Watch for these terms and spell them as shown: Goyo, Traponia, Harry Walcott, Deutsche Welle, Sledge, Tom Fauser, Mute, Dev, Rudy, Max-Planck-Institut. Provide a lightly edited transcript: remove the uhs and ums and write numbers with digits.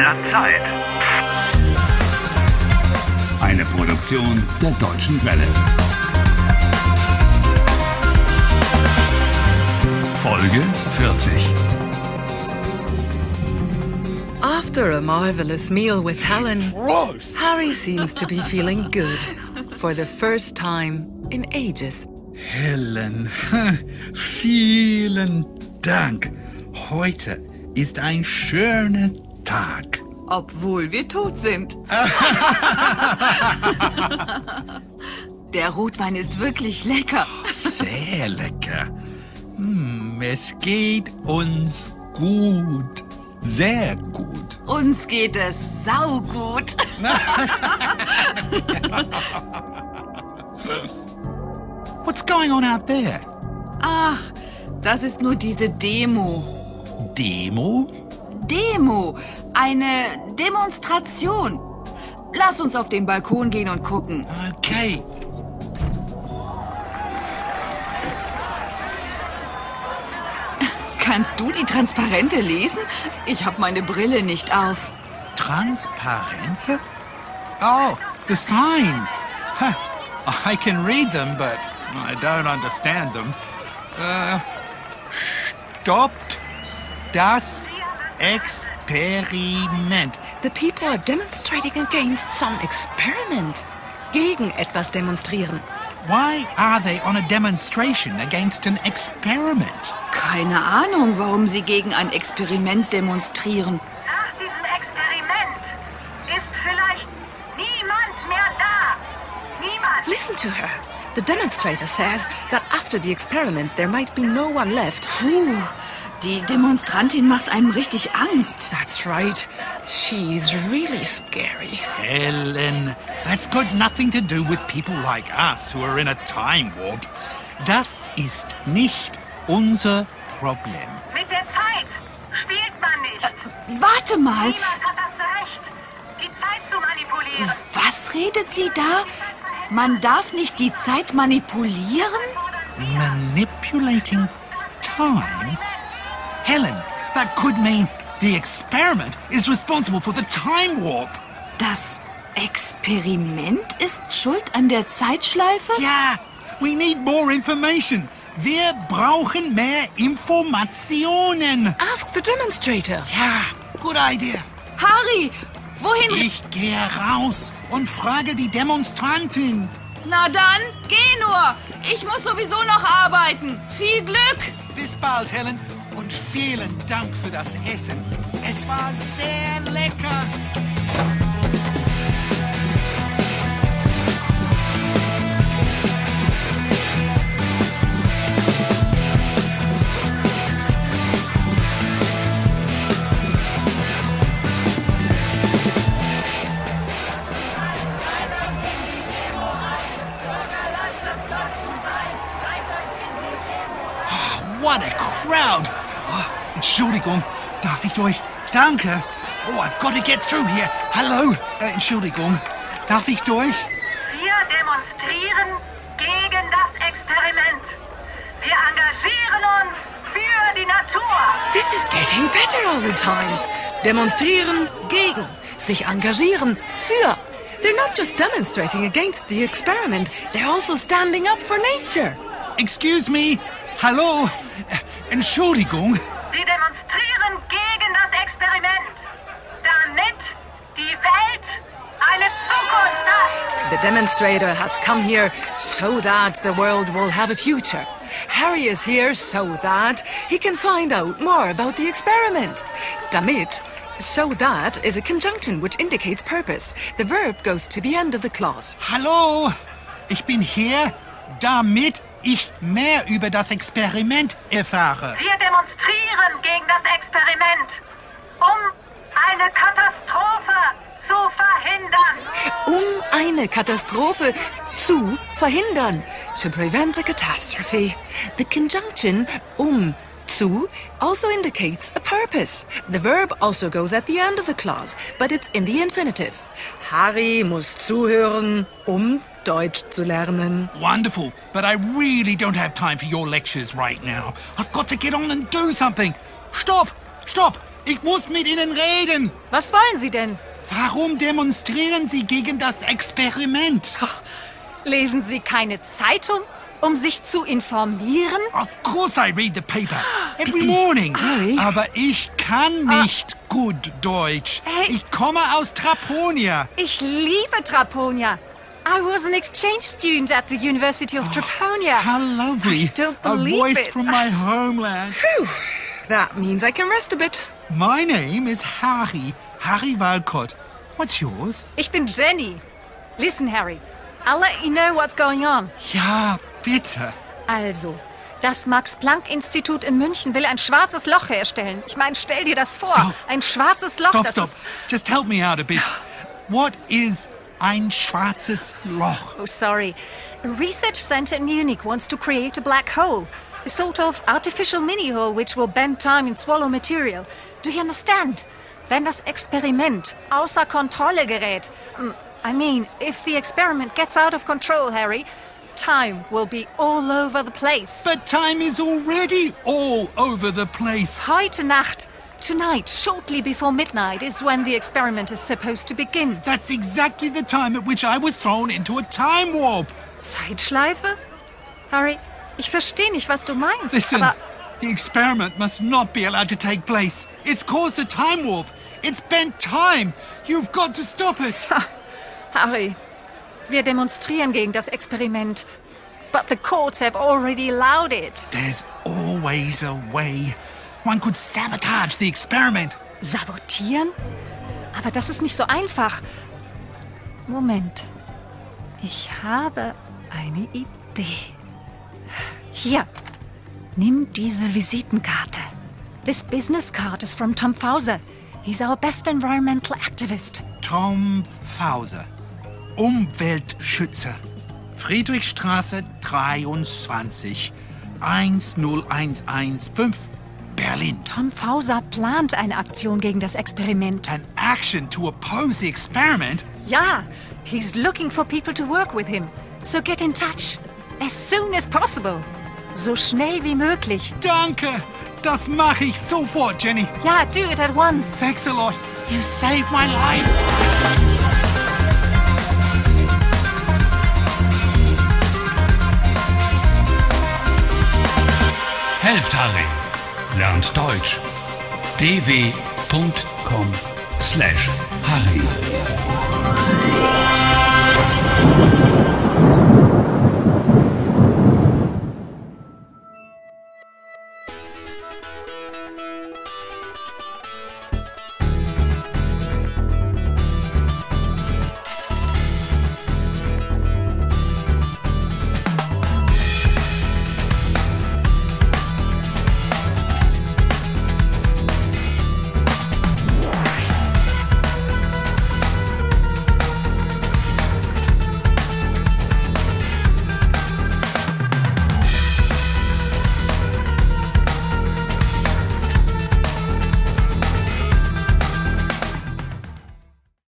der Zeit. Eine Produktion der Deutschen Welle. Folge 40. After a marvelous meal with Helen, Harry seems to be feeling good for the first time in ages. Helen, vielen Dank. Heute ist ein schöner Tag. Obwohl wir tot sind. Der Rotwein ist wirklich lecker. Sehr lecker. Es geht uns gut. Sehr gut. Uns geht es saugut. What's going on out there? Ach, das ist nur diese Demo. Demo? Demo. Eine Demonstration. Lass uns auf den Balkon gehen und gucken. Okay. Kannst du die Transparente lesen? Ich habe meine Brille nicht auf. Transparente? Oh, the signs. Huh. I can read them, but I don't understand them. Stoppt das Experiment. The people are demonstrating against some experiment. Gegen etwas demonstrieren. Why are they on a demonstration against an experiment? Keine Ahnung, warum sie gegen ein Experiment demonstrieren. Nach diesem Experiment ist vielleicht niemand mehr da. Niemand. Listen to her. The demonstrator says that after the experiment there might be no one left. Puh, die Demonstrantin macht einem richtig Angst. That's right. She's really scary. Helen, that's got nothing to do with people like us who are in a time warp. Das ist nicht unser Problem. Mit der Zeit spielt man nicht. Warte mal. Niemand hat das Recht, die Zeit zu manipulieren. Was redet sie da? Man darf nicht die Zeit manipulieren? Manipulating time? Helen, that could mean the experiment is responsible for the time warp. Das Experiment ist schuld an der Zeitschleife? Yeah, we need more information. Wir brauchen mehr Informationen. Ask the demonstrator. Ja, good idea. Harry, wohin? Ich gehe raus und frage die Demonstrantin. Na dann, geh nur. Ich muss sowieso noch arbeiten. Viel Glück. Bis bald, Helen. Und vielen Dank für das Essen. Es war sehr lecker. What a crowd! Oh, Entschuldigung, darf ich euch? Danke. Oh, I've got to get through here. Hello. Entschuldigung, darf ich durch? Wir demonstrieren gegen das Experiment. Wir engagieren uns für die Natur. This is getting better all the time. Demonstrieren gegen, sich engagieren für. They're not just demonstrating against the experiment. They're also standing up for nature. Excuse me. Hallo. Entschuldigung. Sie demonstrieren gegen das Experiment, damit die Welt eine Zukunft hat. The demonstrator has come here so that the world will have a future. Harry is here so that he can find out more about the experiment. Damit, so that is a conjunction which indicates purpose. The verb goes to the end of the clause. Hallo, ich bin hier, damit ich mehr über das Experiment erfahre. Wir demonstrieren gegen das Experiment, eine Katastrophe zu verhindern. Eine Katastrophe zu verhindern. To prevent a catastrophe. The conjunction zu also indicates a purpose. The verb also goes at the end of the clause, but it's in the infinitive. Harry muss zuhören, Deutsch zu lernen. Wonderful, but I really don't have time for your lectures right now. I've got to get on and do something. Stop! Stop! Ich muss mit Ihnen reden. Was wollen Sie denn? Warum demonstrieren Sie gegen das Experiment? Lesen Sie keine Zeitung, um sich zu informieren? Of course I read the paper. Every morning. Aber ich kann nicht gut Deutsch. Hey. Ich komme aus Traponia. Ich liebe Traponia. I was an exchange student at the University of Traponia. How lovely. I don't believe it. A voice from my homeland. Phew. That means I can rest a bit. My name is Harry. Harry Walcott. What's yours? Ich bin Jenny. Listen, Harry. I'll let you know what's going on. Ja, bitte. Also, das Max-Planck-Institut in München will ein schwarzes Loch herstellen. Ich meine, stell dir das vor. Stop. Ein schwarzes Loch. Stop, stop. Just help me out a bit. What is ein schwarzes Loch? Oh, sorry. A research center in Munich wants to create a black hole. A sort of artificial mini-hole which will bend time and swallow material. Do you understand? Wenn das Experiment außer Kontrolle gerät... I mean, if the experiment gets out of control, Harry, time will be all over the place. But time is already all over the place. Heute Nacht, tonight, shortly before midnight, is when the experiment is supposed to begin. That's exactly the time at which I was thrown into a time warp. Zeitschleife? Harry, ich verstehe nicht, was du meinst. Listen, aber the experiment must not be allowed to take place. It's caused a time warp. It's bent time. You've got to stop it. Harry, wir demonstrieren gegen das Experiment. But the courts have already allowed it. There's always a way. One could sabotage the experiment. Sabotieren? Aber das ist nicht so einfach. Moment. Ich habe eine Idee. Hier, nimm diese Visitenkarte. This business card is from Tom Fauser. He's our best environmental activist. Tom Fauser. Umweltschützer. Friedrichstraße 23, 10115, Berlin. Tom Fauser plant eine Aktion gegen das Experiment. An action to oppose the experiment? Yeah, he's looking for people to work with him. So get in touch, as soon as possible. So schnell wie möglich. Danke, das mache ich sofort, Jenny. Yeah, do it at once. Thanks a lot. You saved my life. Helft Harry. Lernt Deutsch. dw.com/Harry